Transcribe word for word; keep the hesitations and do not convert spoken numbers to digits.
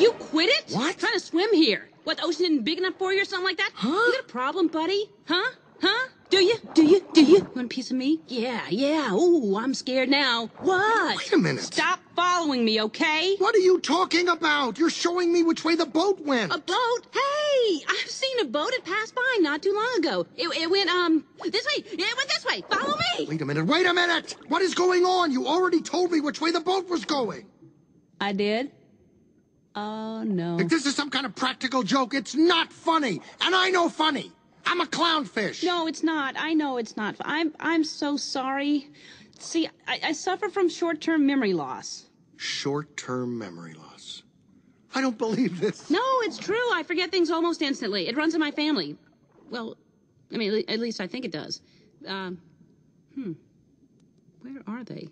you quit it? What? I'm trying to swim here. What, the ocean isn't big enough for you or something like that? Huh? You got a problem, buddy? Huh? Huh? Do you? Do you? Do you? Want a piece of me? Yeah, yeah. Ooh, I'm scared now. What? Wait a minute. Stop following me, okay? What are you talking about? You're showing me which way the boat went. A boat? Hey, I've seen a boat. It passed by not too long ago. It, it went, um, this way. It went this way. Follow me. Wait a minute. Wait a minute. What is going on? You already told me which way the boat was going. I did? Oh, no. If this is some kind of practical joke, it's not funny. And I know funny. I'm a clownfish. No, it's not. I know it's not. I'm I'm so sorry. See, I, I suffer from short-term memory loss. Short-term memory loss. I don't believe this. No, it's true. I forget things almost instantly. It runs in my family. Well, I mean, at least I think it does. Um, hmm. Where are they?